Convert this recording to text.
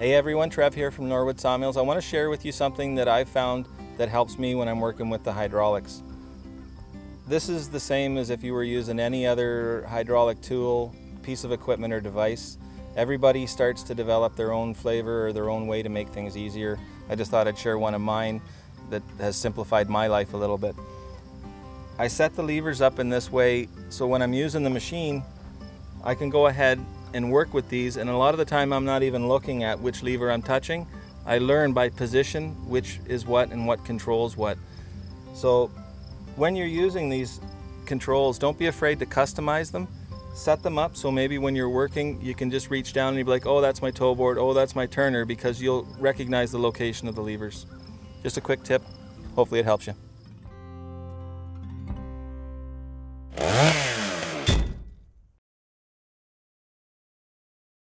Hey everyone, Trev here from Norwood Sawmills. I want to share with you something that I've found that helps me when I'm working with the hydraulics. This is the same as if you were using any other hydraulic tool, piece of equipment or device. Everybody starts to develop their own flavor or their own way to make things easier. I just thought I'd share one of mine that has simplified my life a little bit. I set the levers up in this way so when I'm using the machine, I can go ahead and work with these, and a lot of the time I'm not even looking at which lever I'm touching. I learn by position which is what and what controls what. So when you're using these controls, don't be afraid to customize them. Set them up so maybe when you're working you can just reach down and you'll be like, oh, that's my toe board, oh, that's my turner, because you'll recognize the location of the levers. Just a quick tip, hopefully it helps you.